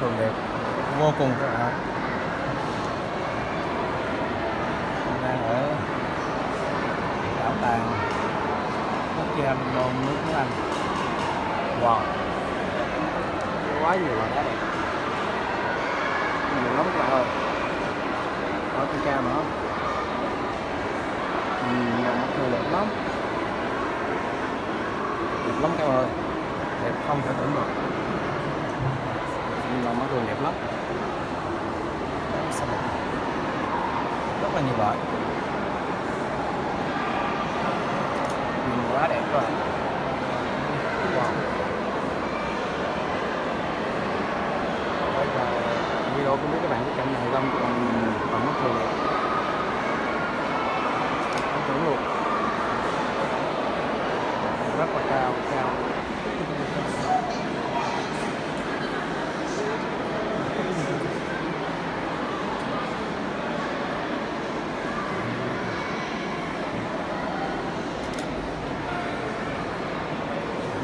thường đẹp, vô cùng các bạn. Đang ở bảo tàng quốc gia Bình Đôn nước Anh. Wow, quá nhiều loại đá đẹp, nhiều lắm các bạn ơi. Có cây cam nữa, nhiều đẹp lắm, đẹp lắm các bạn ơi, đẹp không thể tưởng được. Nhưng mà món đồ đẹp lắm, rất là nhiều loại, nhìn quá đẹp rồi. Wow. Video cũng biết các bạn có cảm nhận không, còn món đồ đẹp, không tưởng luôn, rất là cao.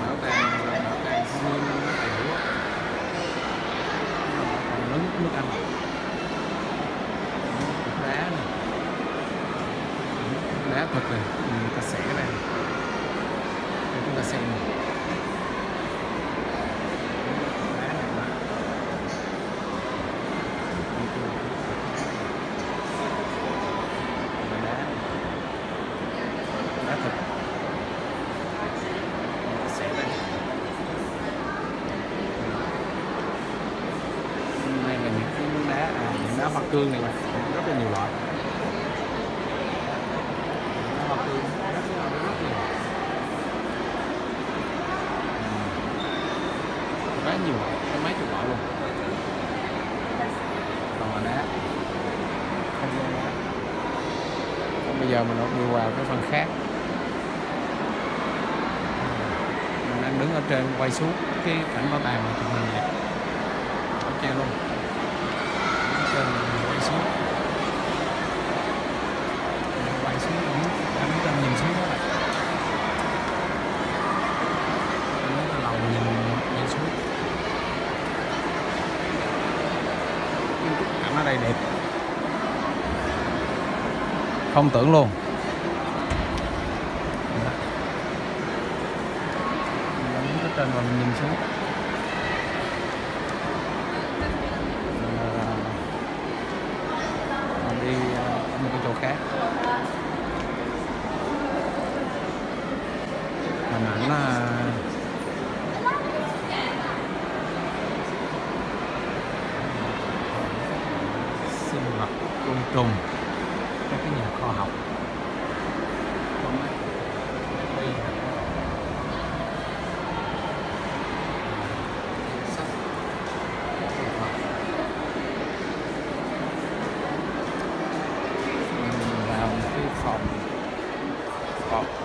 Nước Anh đá này, đá thật này, người ta xẻ này, chúng ta xem này. Đá này mà. Đá thật, người ta xẻ này. Đá hoa cương này rất là nhiều loại, đá hoa cương rất nhiều, quá nhiều loại, có mấy chục loại luôn. Còn là đá không gian đá. Còn bây giờ mình đi vào cái phần khác, mình đang đứng ở trên quay xuống cái cảnh bảo tàng mà tụi mình vậy, ở trên luôn. Quay xuống đang đứng trên nhìn xuống đó này, đứng trên lầu nhìn xuống. Cảnh ở đây đẹp không tưởng luôn, đứng ở trên rồi nhìn xuống. Đi một cái chỗ khác, hình ảnh là sinh vật côn trùng, các cái nhà khoa học.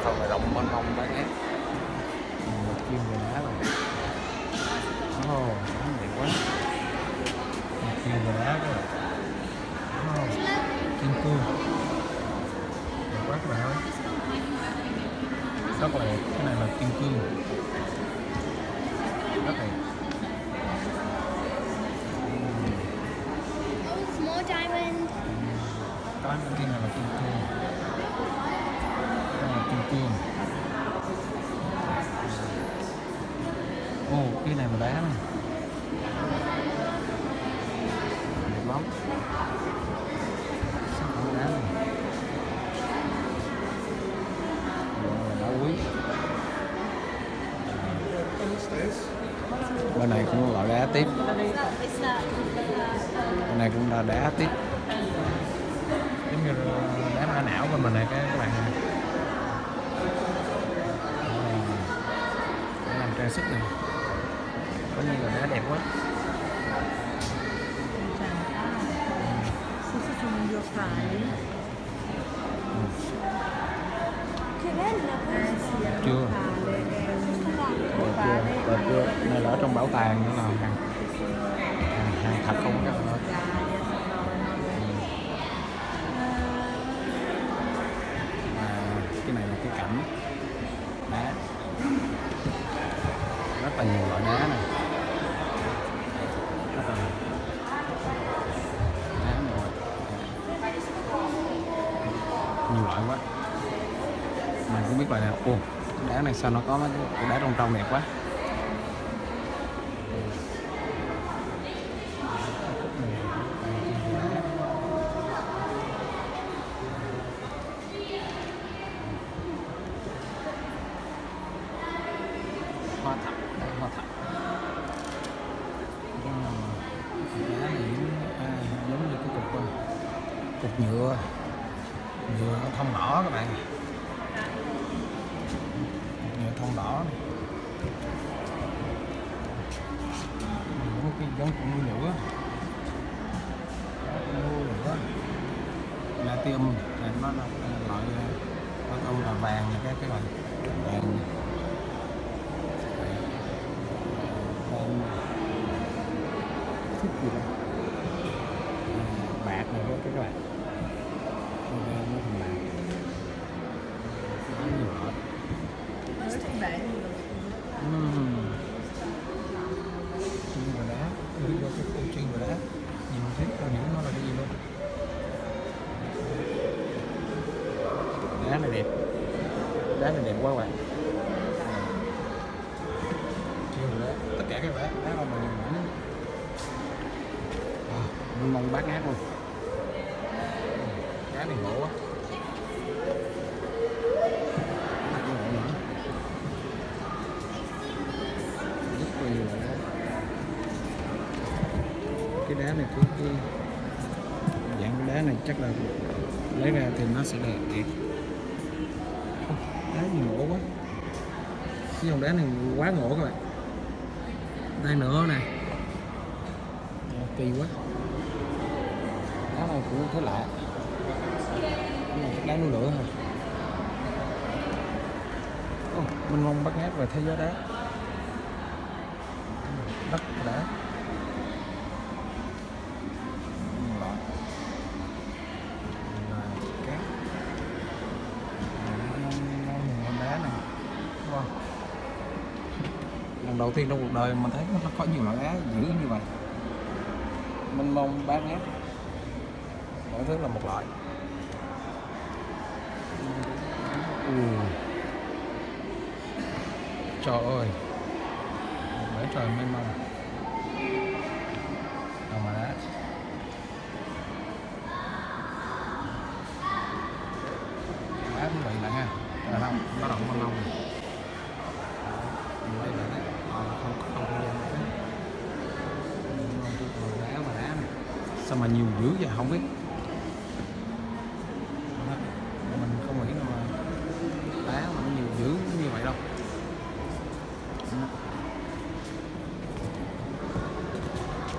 Phòng này rộng bên hông đấy, một chim về đá rồi. Đẹp quá, một chim về đá rồi. Chim cương đẹp quá các bạn ơi, rất là đẹp. Cái này là chim cương, rất đẹp. Cái này là chim cương, cương. Cái này mà đá này đẹp lắm, đá này đá quý. Bên này cũng là đá tiếp, bên này cũng là đá tiếp, giống như đá mã não bên mình này các bạn. Trang sức này có như là đá đẹp quá. Chưa. Này là ở trong bảo tàng, nó là hàng thật không các bạn. Cái này là cái cảnh đá, rất là nhiều loại đá này. nhiều loại quá, mình cũng biết loại nào. Ồ, cái đá này sao nó có cái đá rong rong đẹp quá. Hoa thạch, đá hoa thạch. Đá này giống như cái cục nhựa, thông đỏ các bạn. Nhựa thông đỏ. Cái giống của nuôi lửa. Nuôi lửa. Latium là nó loại thông là vàng, là cái loại vàng. Thích gì đây? Bạc này đó các bạn. Đá này đẹp. Đá này đẹp quá bạn. Tất cả các bạn đá mình mong bát ngát luôn. Cá này ngộ quá. Cái đá này cái dạng cái đá này chắc là lấy ra thì nó sẽ đẹp thiệt. Đá gì ngộ quá. Cái dòng đá này quá ngộ các bạn. Đây nữa này. Kỳ quá. Đá này cũng thấy lạ. Đá nuôi lửa hả? Mình mong bắt ngát về thế giới đá. Đất đá. Lần đầu tiên trong cuộc đời mình thấy nó có nhiều loại đá dữ như vậy. Mênh mông bát ngát, mỗi thứ là một loại. Trời ơi, bãi trời mênh mông. Đâu mà đá. Đá cũng vậy bạn ha, là long, nó động bên long. Sao mà nhiều dữ vậy không biết. Mình không nghĩ là đá mà nó nhiều dữ như vậy đâu.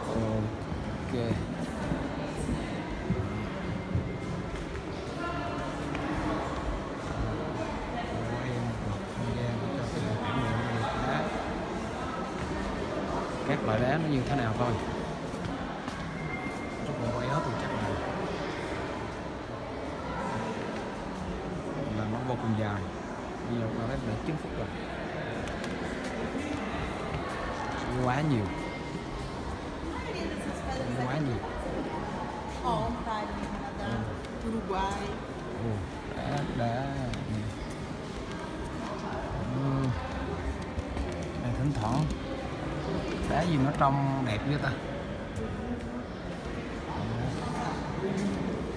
Ok. Các loại đá nó như thế nào thôi. Vô cùng dài, bây giờ nó đã 9 phút rồi, quá nhiều, quá nhiều. Đã thỉnh thoảng đá gì nó trong đẹp như ta,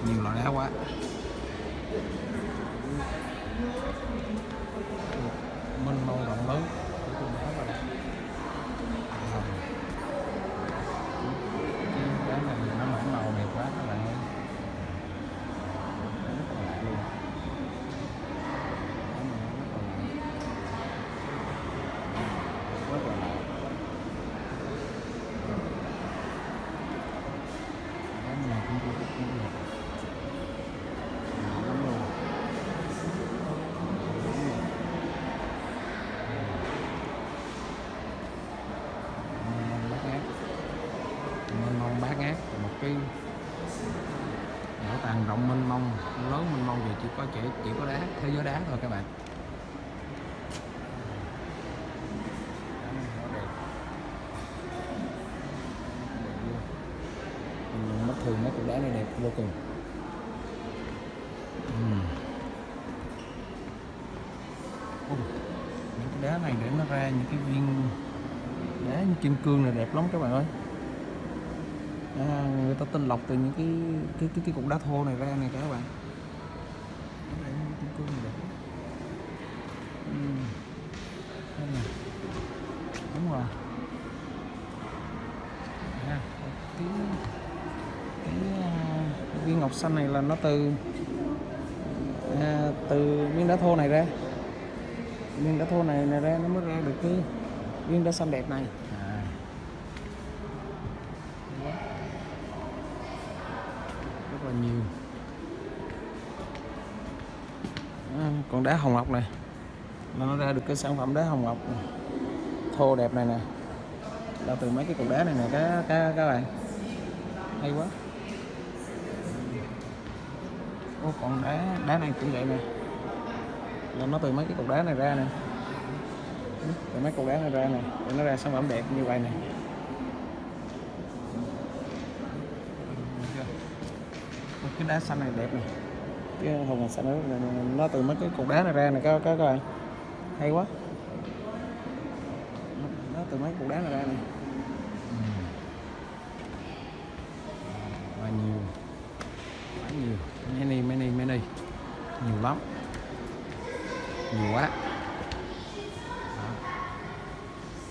nhiều loại đá quá. Mênh mông rộng lớn cái này nó mỏng màu đẹp quá các bạn ơi, bát ngát, một cái bảo tàng rộng mênh mông, lớn mênh mông, thì chỉ có đá, thế giới đá thôi các bạn. Mắt thường mấy cục đá này đẹp vô cùng. đá này để nó ra những cái viên đá như kim cương này đẹp lắm các bạn ơi. Người ta tinh lọc từ những cái cục đá thô này ra này các bạn. Đúng rồi. Cái viên ngọc xanh này là nó từ viên đá thô này ra, viên đá thô này ra nó mới ra được cái viên đá xanh đẹp này. Rất là nhiều. Còn đá hồng ngọc này là nó ra được cái sản phẩm đá hồng ngọc này, thô đẹp này nè, là từ mấy cái cục đá này nè các bạn. Hay quá. Ô, còn đá này cũng vậy nè, là nó từ mấy cái cục đá này ra nè, từ mấy cục đá này ra nè để nó ra sản phẩm đẹp như vậy nè. Cái đá xanh này đẹp nè, cái hồng ngọc xanh đó nó từ mấy cái cục đá này ra nè các bạn. Hay quá, nó từ mấy cục đá này ra nè. Và nhiều, quá nhiều, mini nhiều lắm, nhiều quá.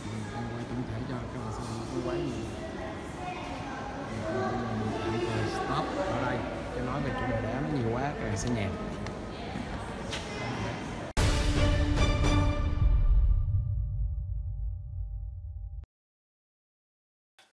Em quay tổng thể cho các bạn xem quá nhiều. Stop ở đây, cho nói về chủ đề đá nó nhiều quá, các bạn sẽ nhạt.